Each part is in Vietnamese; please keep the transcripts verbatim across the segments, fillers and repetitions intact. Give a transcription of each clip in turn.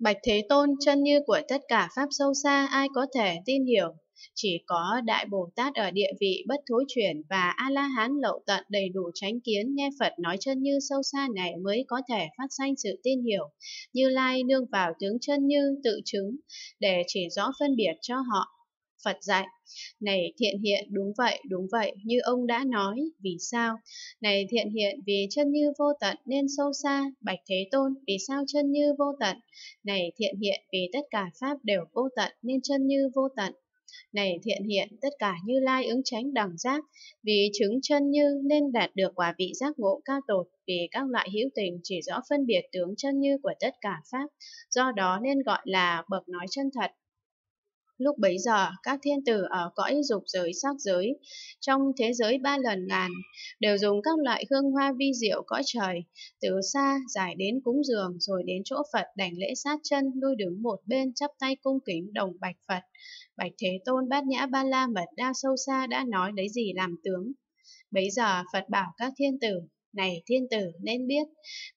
Bạch Thế Tôn, chân như của tất cả pháp sâu xa ai có thể tin hiểu, chỉ có Đại Bồ Tát ở địa vị bất thối chuyển và A-la-hán lậu tận đầy đủ chánh kiến nghe Phật nói chân như sâu xa này mới có thể phát sanh sự tin hiểu. Như Lai nương vào tướng chân như tự chứng để chỉ rõ phân biệt cho họ. Phật dạy, này Thiện Hiện, đúng vậy, đúng vậy, như ông đã nói, vì sao? Này Thiện Hiện, vì chân như vô tận nên sâu xa. Bạch Thế Tôn, vì sao chân như vô tận? Này Thiện Hiện, vì tất cả pháp đều vô tận nên chân như vô tận. Này Thiện Hiện, tất cả Như Lai ứng chánh đẳng giác, vì chứng chân như nên đạt được quả vị giác ngộ cao tột, vì các loại hữu tình chỉ rõ phân biệt tướng chân như của tất cả pháp, do đó nên gọi là bậc nói chân thật. Lúc bấy giờ, các thiên tử ở cõi dục giới, sắc giới, trong thế giới ba lần ngàn, đều dùng các loại hương hoa vi diệu cõi trời, từ xa, giải đến cúng dường, rồi đến chỗ Phật đảnh lễ sát chân, lui đứng một bên, chắp tay cung kính đồng bạch Phật. Bạch Thế Tôn, Bát Nhã Ba La Mật Đa sâu xa đã nói lấy gì làm tướng. Bấy giờ, Phật bảo các thiên tử, này thiên tử nên biết,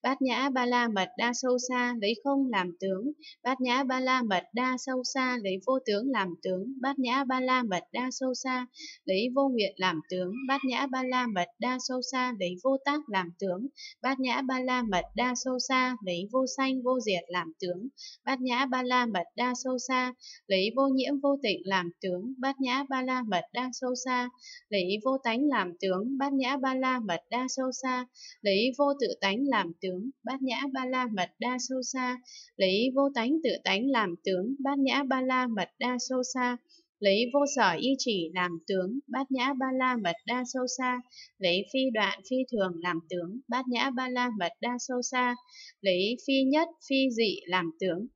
Bát Nhã Ba La Mật Đa sâu xa lấy không làm tướng, Bát Nhã Ba La Mật Đa sâu xa lấy vô tướng làm tướng, Bát Nhã Ba La Mật Đa sâu xa lấy vô nguyện làm tướng, Bát Nhã Ba La Mật Đa sâu xa lấy vô tác làm tướng, Bát Nhã Ba La Mật Đa sâu xa lấy vô sanh vô diệt làm tướng, Bát Nhã Ba La Mật Đa sâu xa lấy vô nhiễm vô tịnh làm tướng, Bát Nhã Ba La Mật Đa sâu xa lấy vô tánh làm tướng, Bát Nhã Ba La Mật Đa sâu xa lấy vô tự tánh làm tướng, Bát Nhã Ba La Mật Đa sâu xa lấy vô tánh tự tánh làm tướng, Bát Nhã Ba La Mật Đa sâu xa lấy vô sở y chỉ làm tướng, Bát Nhã Ba La Mật Đa sâu xa lấy phi đoạn phi thường làm tướng, Bát Nhã Ba La Mật Đa sâu xa lấy phi nhất phi dị làm tướng,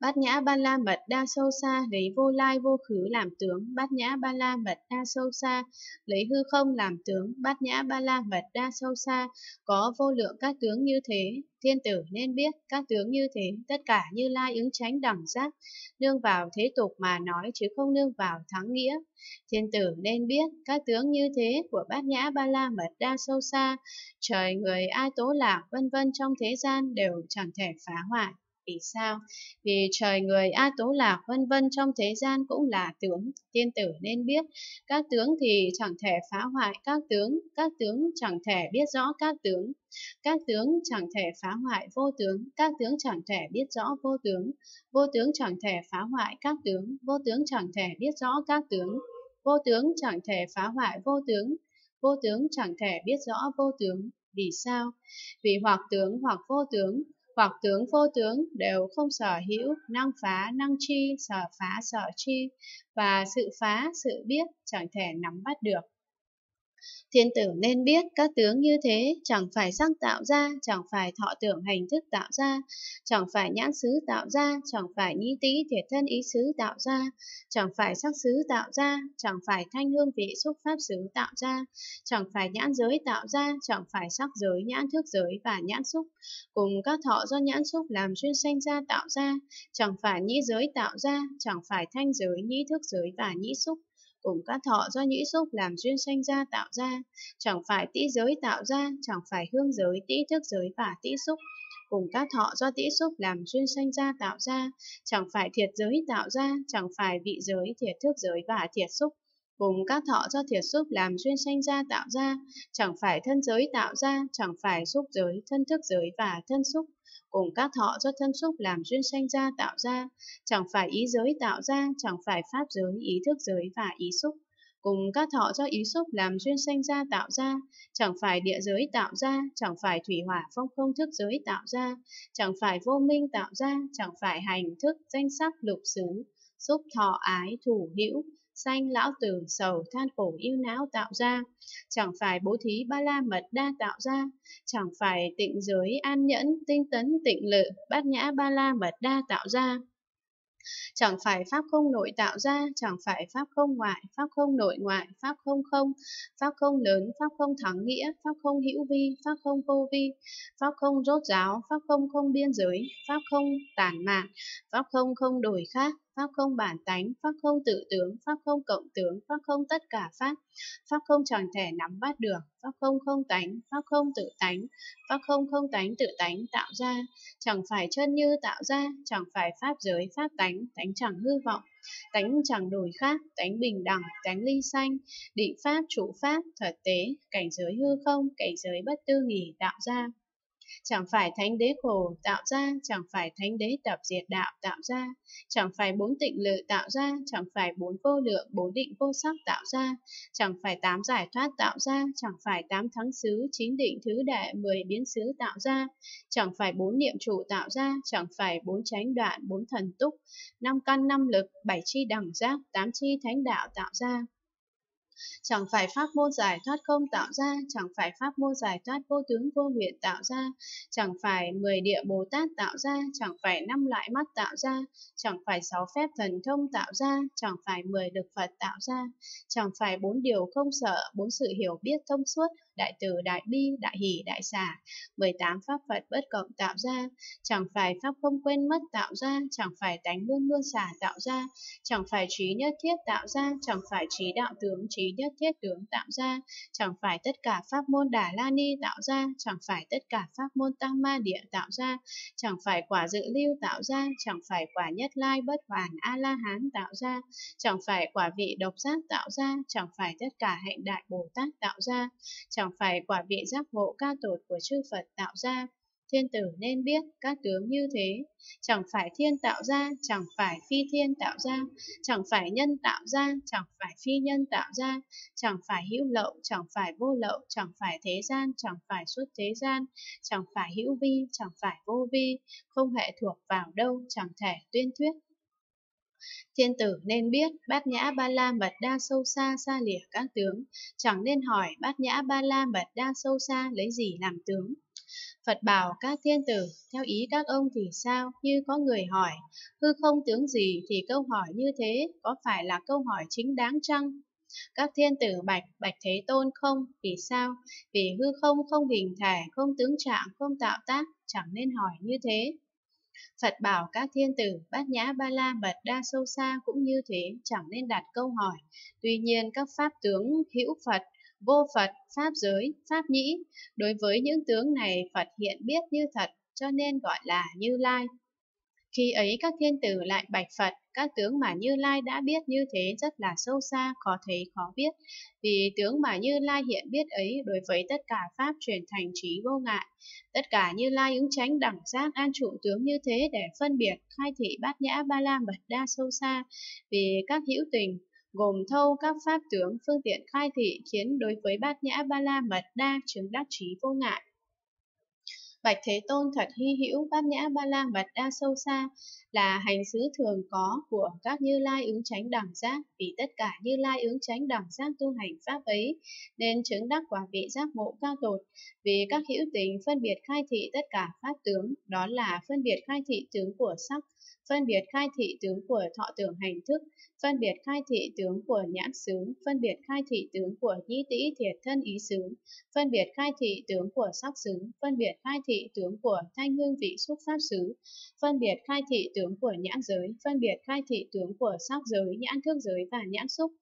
Bát Nhã Ba La Mật Đa sâu xa lấy vô lai vô khứ làm tướng, Bát Nhã Ba La Mật Đa sâu xa lấy hư không làm tướng, Bát Nhã Ba La Mật Đa sâu xa có vô lượng các tướng như thế. Thiên tử nên biết, các tướng như thế, tất cả Như Lai ứng chánh đẳng giác, nương vào thế tục mà nói chứ không nương vào thắng nghĩa. Thiên tử nên biết, các tướng như thế của Bát Nhã Ba La Mật Đa sâu xa, trời người ai tố lạc vân vân trong thế gian đều chẳng thể phá hoại. Vì sao? Vì trời người a tố lạc vân vân trong thế gian cũng là tướng. Tiên tử nên biết, các tướng thì chẳng thể phá hoại các tướng, các tướng chẳng thể biết rõ các tướng, các tướng chẳng thể phá hoại vô tướng, các tướng chẳng thể biết rõ vô tướng, vô tướng chẳng thể phá hoại các tướng, vô tướng chẳng thể biết rõ các tướng, vô tướng chẳng thể phá hoại vô tướng, vô tướng chẳng thể biết rõ vô tướng. Vì sao? Vì hoặc tướng hoặc vô tướng, hoặc tướng vô tướng đều không sở hữu, năng phá, năng chi, sở phá, sở chi, và sự phá, sự biết chẳng thể nắm bắt được. Thiên tử nên biết các tướng như thế chẳng phải sắc tạo ra, chẳng phải thọ tưởng hành thức tạo ra, chẳng phải nhãn xứ tạo ra, chẳng phải nhĩ tĩ thiệt thân ý xứ tạo ra, chẳng phải sắc xứ tạo ra, chẳng phải thanh hương vị xúc pháp xứ tạo ra, chẳng phải nhãn giới tạo ra, chẳng phải sắc giới, nhãn thức giới và nhãn xúc, cùng các thọ do nhãn xúc làm duyên sanh ra tạo ra, chẳng phải nhĩ giới tạo ra, chẳng phải thanh giới, nhĩ thức giới và nhĩ xúc, cùng các thọ do nhĩ xúc làm duyên sanh ra tạo ra, chẳng phải tĩ giới tạo ra, chẳng phải hương giới, tĩ thức giới và tĩ xúc, cùng các thọ do tĩ xúc làm duyên sanh ra tạo ra, chẳng phải thiệt giới tạo ra, chẳng phải vị giới, thiệt thức giới và thiệt xúc, cùng các thọ do thiệt xúc làm duyên sanh ra tạo ra, chẳng phải thân giới tạo ra, chẳng phải xúc giới, thân thức giới và thân xúc, cùng các thọ do thân xúc làm duyên sanh ra tạo ra, chẳng phải ý giới tạo ra, chẳng phải pháp giới, ý thức giới và ý xúc, cùng các thọ do ý xúc làm duyên sanh ra tạo ra, chẳng phải địa giới tạo ra, chẳng phải thủy hỏa phong không thức giới tạo ra, chẳng phải vô minh tạo ra, chẳng phải hành thức, danh sắc, lục xứ, xúc thọ ái, thủ hữu, sanh lão tử, sầu, than khổ, ưu não tạo ra, chẳng phải bố thí ba la mật đa tạo ra, chẳng phải tịnh giới, an nhẫn, tinh tấn, tịnh lự, bát nhã ba la mật đa tạo ra, chẳng phải pháp không nội tạo ra, chẳng phải pháp không ngoại, pháp không nội ngoại, pháp không không, pháp không lớn, pháp không thắng nghĩa, pháp không hữu vi, pháp không vô vi, pháp không rốt ráo, pháp không không biên giới, pháp không tản mạn, pháp không không đổi khác, pháp không bản tánh, pháp không tự tướng, pháp không cộng tướng, pháp không tất cả pháp, pháp không tròn thể nắm bắt được, pháp không không tánh, pháp không tự tánh, pháp không không tánh tự tánh tạo ra, chẳng phải chân như tạo ra, chẳng phải pháp giới pháp tánh, tánh chẳng hư vọng, tánh chẳng đổi khác, tánh bình đẳng, tánh ly sanh, định pháp, trụ pháp, thật tế, cảnh giới hư không, cảnh giới bất tư nghỉ tạo ra. Chẳng phải thánh đế khổ tạo ra, chẳng phải thánh đế tập diệt đạo tạo ra, chẳng phải bốn tịnh lự tạo ra, chẳng phải bốn vô lượng, bốn định vô sắc tạo ra, chẳng phải tám giải thoát tạo ra, chẳng phải tám thắng xứ, chín định thứ đệ, mười biến xứ tạo ra, chẳng phải bốn niệm trụ tạo ra, chẳng phải bốn chánh đoạn, bốn thần túc, năm căn năm lực, bảy chi đẳng giác, tám chi thánh đạo tạo ra. Chẳng phải pháp môn giải thoát không tạo ra, chẳng phải pháp môn giải thoát vô tướng vô nguyện tạo ra, chẳng phải mười địa Bồ Tát tạo ra, chẳng phải năm loại mắt tạo ra, chẳng phải sáu phép thần thông tạo ra, chẳng phải mười lực Phật tạo ra, chẳng phải bốn điều không sợ, bốn sự hiểu biết thông suốt, đại từ đại bi, đại hỷ đại xả, mười tám pháp Phật bất cộng tạo ra, chẳng phải pháp không quên mất tạo ra, chẳng phải tánh luôn luôn xả tạo ra, chẳng phải trí nhất thiết tạo ra, chẳng phải trí đạo tướng trí nhất thiết tướng tạo ra, chẳng phải tất cả pháp môn Đà La Ni tạo ra, chẳng phải tất cả pháp môn Tăng Ma Địa tạo ra, chẳng phải quả dự lưu tạo ra, chẳng phải quả nhất lai bất hoàn A La Hán tạo ra, chẳng phải quả vị độc giác tạo ra, chẳng phải tất cả hạnh đại Bồ Tát tạo ra, chẳng phải quả vị giác ngộ ca tột của chư Phật tạo ra. Thiên tử nên biết các tướng như thế, chẳng phải thiên tạo ra, chẳng phải phi thiên tạo ra, chẳng phải nhân tạo ra, chẳng phải phi nhân tạo ra, chẳng phải hữu lậu, chẳng phải vô lậu, chẳng phải thế gian, chẳng phải xuất thế gian, chẳng phải hữu vi, chẳng phải vô vi, không hệ thuộc vào đâu, chẳng thể tuyên thuyết. Thiên tử nên biết bát nhã ba la mật đa sâu xa xa lìa các tướng, chẳng nên hỏi bát nhã ba la mật đa sâu xa lấy gì làm tướng. Phật bảo các thiên tử, theo ý các ông thì sao? Như có người hỏi, hư không tướng gì, thì câu hỏi như thế, có phải là câu hỏi chính đáng chăng? Các thiên tử bạch, bạch Thế Tôn không, vì sao? Vì hư không không hình thể, không tướng trạng, không tạo tác, chẳng nên hỏi như thế. Phật bảo các thiên tử, bát nhã ba la mật đa sâu xa cũng như thế, chẳng nên đặt câu hỏi. Tuy nhiên các pháp tướng hữu Phật, vô Phật, pháp giới, pháp nhĩ, đối với những tướng này Phật hiện biết như thật, cho nên gọi là Như Lai. Khi ấy các thiên tử lại bạch Phật, các tướng mà Như Lai đã biết như thế rất là sâu xa, khó thấy khó biết, vì tướng mà Như Lai hiện biết ấy đối với tất cả pháp chuyển thành trí vô ngại. Tất cả Như Lai ứng chánh đẳng giác an trụ tướng như thế để phân biệt khai thị bát nhã ba la mật đa sâu xa, vì các hữu tình gồm thâu các pháp tướng phương tiện khai thị, khiến đối với bát nhã ba la mật đa chứng đắc trí vô ngại. Bạch Thế Tôn, thật hy hữu, bát nhã ba la mật đa sâu xa là hành xứ thường có của các Như Lai ứng chánh đẳng giác, vì tất cả Như Lai ứng chánh đẳng giác tu hành pháp ấy nên chứng đắc quả vị giác ngộ cao tột, vì các hữu tình phân biệt khai thị tất cả pháp tướng, đó là phân biệt khai thị tướng của sắc, phân biệt khai thị tướng của thọ tưởng hành thức, phân biệt khai thị tướng của nhãn xứ, phân biệt khai thị tướng của nhĩ tĩ thiệt thân ý xứ, phân biệt khai thị tướng của sắc xứ, phân biệt khai thị tướng của thanh hương vị xúc pháp xứ, phân biệt khai thị tướng của nhãn giới, phân biệt khai thị tướng của sắc giới, nhãn thức giới và nhãn xúc,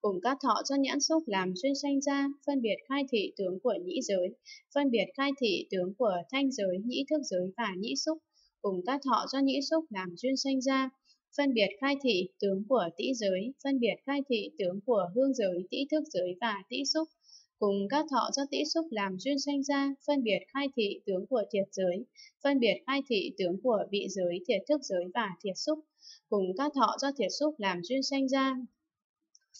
cùng các thọ do nhãn xúc làm duyên sanh ra, phân biệt khai thị tướng của nhĩ giới, phân biệt khai thị tướng của thanh giới, nhĩ thức giới và nhĩ xúc, cùng các thọ do nhĩ xúc làm duyên sanh ra, phân biệt khai thị tướng của tĩ giới, phân biệt khai thị tướng của hương giới, tĩ thức giới và tĩ xúc, cùng các thọ do tĩ xúc làm duyên sanh ra, phân biệt khai thị tướng của thiệt giới, phân biệt khai thị tướng của vị giới, thiệt thức giới và thiệt xúc, cùng các thọ do thiệt xúc làm duyên sanh ra,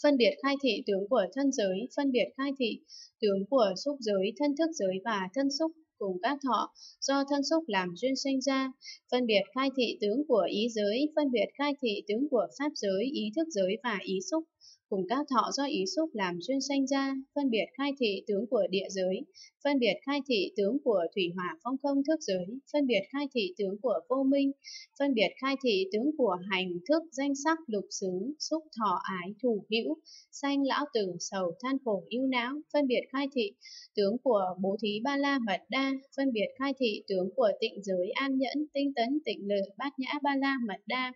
phân biệt khai thị tướng của thân giới, phân biệt khai thị tướng của xúc giới, thân thức giới và thân xúc, cùng các thọ do thân xúc làm duyên sinh ra, phân biệt khai thị tướng của ý giới, phân biệt khai thị tướng của pháp giới, ý thức giới và ý xúc, cùng các thọ do ý xúc làm duyên sanh ra, phân biệt khai thị tướng của địa giới, phân biệt khai thị tướng của thủy hỏa phong không thức giới, phân biệt khai thị tướng của vô minh, phân biệt khai thị tướng của hành thức danh sắc lục xứ xúc thọ ái thù hữu sanh lão tử sầu than khổ ưu não, phân biệt khai thị tướng của bố thí ba la mật đa, phân biệt khai thị tướng của tịnh giới an nhẫn tinh tấn tịnh lự bát nhã ba la mật đa,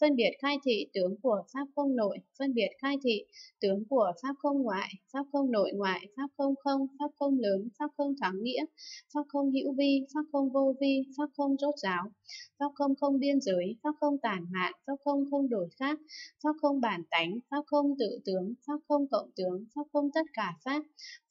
phân biệt khai thị tướng của pháp không nội, phân biệt khai thị tướng của pháp không ngoại, pháp không nội ngoại, pháp không không, pháp không lớn, pháp không thắng nghĩa, pháp không hữu vi, pháp không vô vi, pháp không rốt ráo, pháp không không biên giới, pháp không tản mạn, pháp không không đổi khác, pháp không bản tánh, pháp không tự tướng, pháp không cộng tướng, pháp không tất cả pháp,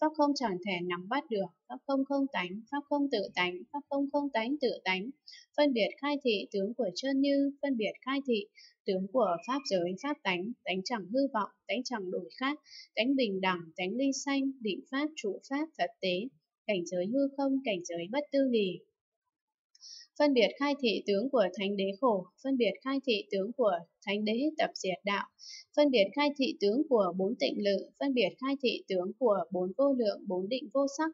pháp không chẳng thể nắm bắt được, pháp không không tánh, pháp không tự tánh, pháp không không tánh tự tánh, phân biệt khai thị tướng của chân như, phân biệt khai thị tướng của pháp giới, pháp tánh, tánh chẳng hư vọng, tánh chẳng đổi khác, tánh bình đẳng, tánh ly sanh, định pháp, trụ pháp, thật tế, cảnh giới hư không, cảnh giới bất tư nghì. Phân biệt khai thị tướng của thánh đế khổ, phân biệt khai thị tướng của thánh đế tập diệt đạo, phân biệt khai thị tướng của bốn tịnh lự, phân biệt khai thị tướng của bốn vô lượng, bốn định vô sắc,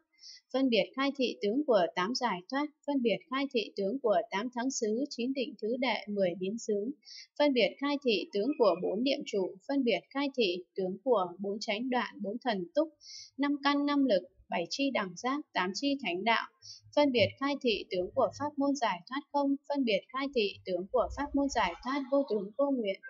phân biệt khai thị tướng của tám giải thoát, phân biệt khai thị tướng của tám thắng xứ, chín định thứ đệ, mười biến xứ, phân biệt khai thị tướng của bốn niệm trụ, phân biệt khai thị tướng của bốn chánh đoạn, bốn thần túc, năm căn năm lực, bảy chi đẳng giác, tám chi thánh đạo, phân biệt khai thị tướng của pháp môn giải thoát không, phân biệt khai thị tướng của pháp môn giải thoát vô tướng vô nguyện,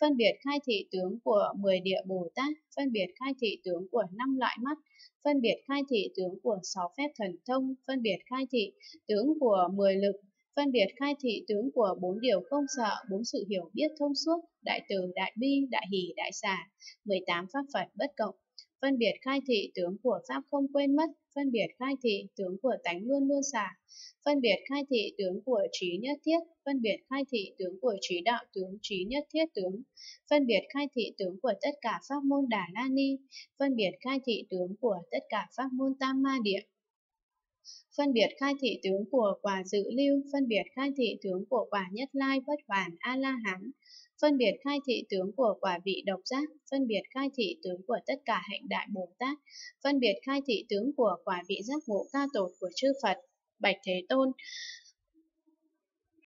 phân biệt khai thị tướng của mười địa Bồ Tát, phân biệt khai thị tướng của năm loại mắt, phân biệt khai thị tướng của sáu phép thần thông, phân biệt khai thị tướng của mười lực, phân biệt khai thị tướng của bốn điều không sợ, bốn sự hiểu biết thông suốt, đại từ, đại bi, đại hỷ, đại xả, mười tám pháp Phật bất cộng. Phân biệt khai thị tướng của pháp không quên mất, phân biệt khai thị tướng của tánh luôn luôn xả, phân biệt khai thị tướng của trí nhất thiết, phân biệt khai thị tướng của trí đạo tướng, trí nhất thiết tướng, phân biệt khai thị tướng của tất cả pháp môn Đà La Ni, phân biệt khai thị tướng của tất cả pháp môn Tam Ma Địa, phân biệt khai thị tướng của quả dự lưu, phân biệt khai thị tướng của quả nhất lai bất hoàn A La Hán, phân biệt khai thị tướng của quả vị độc giác, phân biệt khai thị tướng của tất cả hạnh đại Bồ Tát, phân biệt khai thị tướng của quả vị giác ngộ ca tột của chư Phật. Bạch Thế Tôn,